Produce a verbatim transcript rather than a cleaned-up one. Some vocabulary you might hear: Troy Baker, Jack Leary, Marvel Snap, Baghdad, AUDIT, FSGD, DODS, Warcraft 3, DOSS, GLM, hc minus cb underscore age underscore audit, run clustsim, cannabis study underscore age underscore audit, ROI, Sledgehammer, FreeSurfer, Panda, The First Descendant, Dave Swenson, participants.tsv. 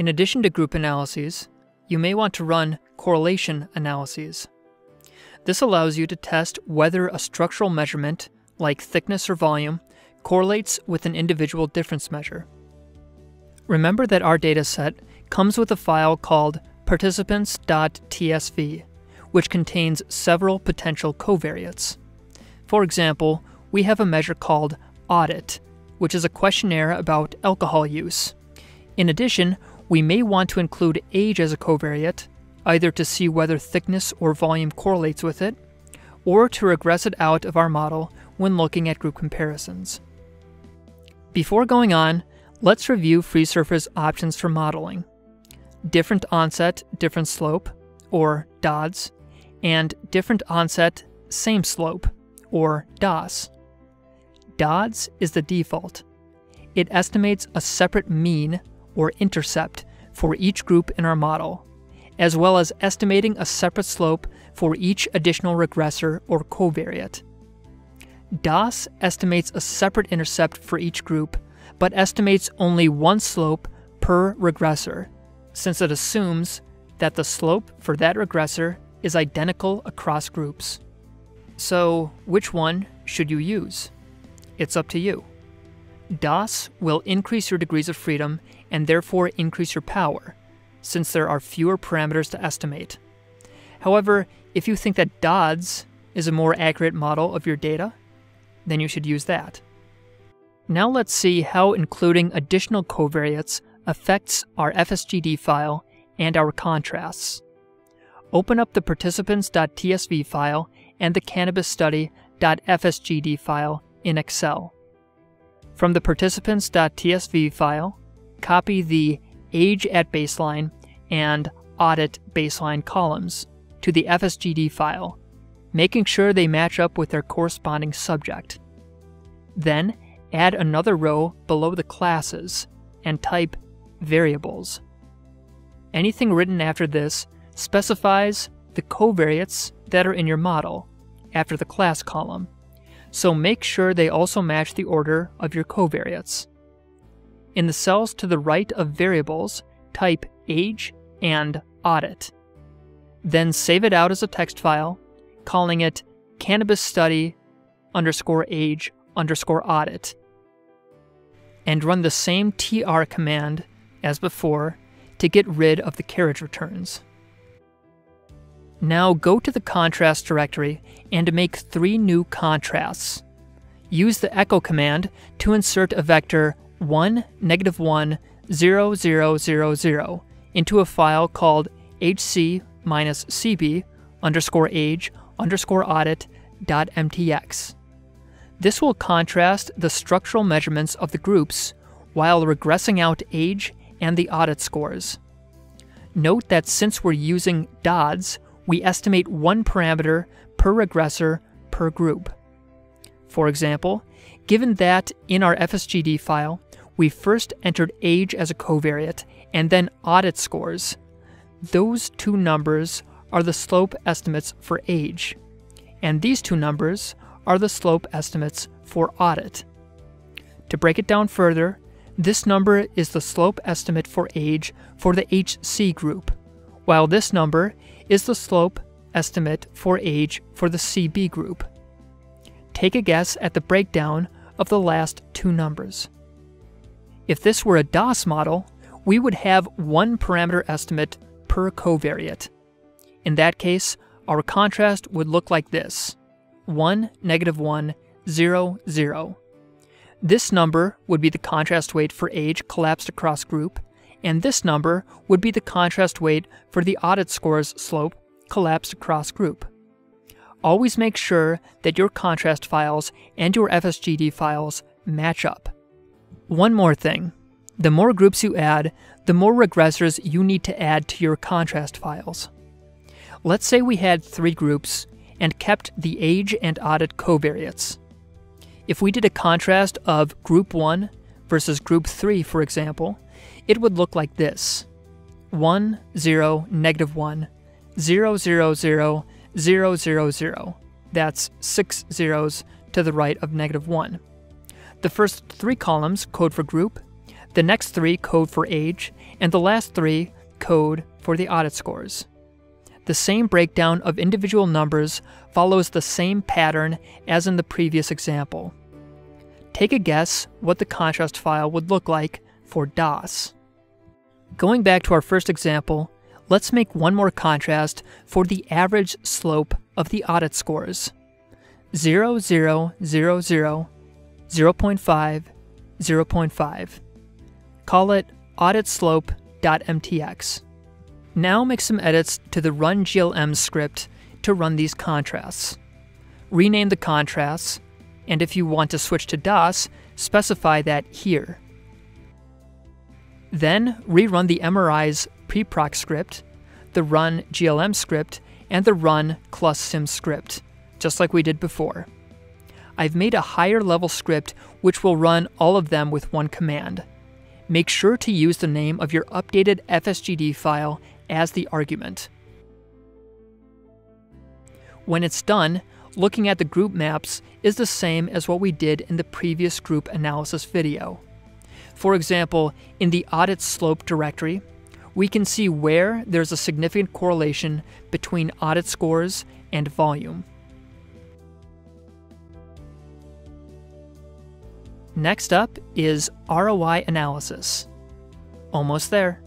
In addition to group analyses, you may want to run correlation analyses. This allows you to test whether a structural measurement, like thickness or volume, correlates with an individual difference measure. Remember that our dataset comes with a file called participants dot T S V, which contains several potential covariates. For example, we have a measure called audit, which is a questionnaire about alcohol use. In addition, we may want to include age as a covariate, either to see whether thickness or volume correlates with it, or to regress it out of our model when looking at group comparisons. Before going on, let's review FreeSurfer's options for modeling: different onset, different slope, or D O D S, and different onset, same slope, or D O S. D O D S is the default. It estimates a separate mean, or intercept, for each group in our model, as well as estimating a separate slope for each additional regressor or covariate. D O S estimates a separate intercept for each group, but estimates only one slope per regressor, since it assumes that the slope for that regressor is identical across groups. So, which one should you use? It's up to you. D O S will increase your degrees of freedom and therefore increase your power, since there are fewer parameters to estimate. However, if you think that D O D S is a more accurate model of your data, then you should use that. Now let's see how including additional covariates affects our F S G D file and our contrasts. Open up the participants dot T S V file and the cannabis study dot F S G D file in Excel. From the participants dot T S V file, copy the age at baseline and audit baseline columns to the F S G D file, making sure they match up with their corresponding subject. Then add another row below the classes and type variables. Anything written after this specifies the covariates that are in your model after the class column, so make sure they also match the order of your covariates. In the cells to the right of variables, type age and audit. Then save it out as a text file, calling it cannabis study underscore age underscore audit, and run the same T R command as before to get rid of the carriage returns. Now go to the contrast directory and make three new contrasts. Use the echo command to insert a vector one, negative one, zero, zero, zero, zero into a file called hc minus cb underscore age underscore audit dot mtx. This will contrast the structural measurements of the groups while regressing out age and the audit scores. Note that since we're using D O D S, we estimate one parameter per regressor per group. For example, given that in our F S G D file, we first entered age as a covariate and then audit scores, those two numbers are the slope estimates for age, and these two numbers are the slope estimates for audit. To break it down further, this number is the slope estimate for age for the H C group, while this number is the slope estimate for age for the C B group. Take a guess at the breakdown of the last two numbers. If this were a D O S model, we would have one parameter estimate per covariate. In that case, our contrast would look like this: one, negative one, zero, zero. This number would be the contrast weight for age collapsed across group, and this number would be the contrast weight for the audit scores slope collapsed across group. Always make sure that your contrast files and your F S G D files match up. One more thing. The more groups you add, the more regressors you need to add to your contrast files. Let's say we had three groups and kept the age and audit covariates. If we did a contrast of group one versus group three, for example, it would look like this: one, zero, negative one, zero, zero, zero, zero, zero, zero. That's six zeros to the right of negative one. The first three columns code for group, The next three code for age, and the last three code for the audit scores. The same breakdown of individual numbers follows the same pattern as in the previous example. Take a guess what the contrast file would look like for DOSS. Going back to our first example, let's make one more contrast for the average slope of the audit scores. zero, zero, zero, zero, zero point five, zero point five. Call it audit slope dot m t x. Now make some edits to the run G L M script to run these contrasts. Rename the contrasts, and if you want to switch to DOS, specify that here. Then rerun the M R I's preproc script, the run G L M script, and the run clustsim script, just like we did before. I've made a higher level script which will run all of them with one command. Make sure to use the name of your updated F S G D file as the argument. When it's done, looking at the group maps is the same as what we did in the previous group analysis video. For example, in the audit slope directory, we can see where there's a significant correlation between audit scores and volume. Next up is R O I analysis. Almost there.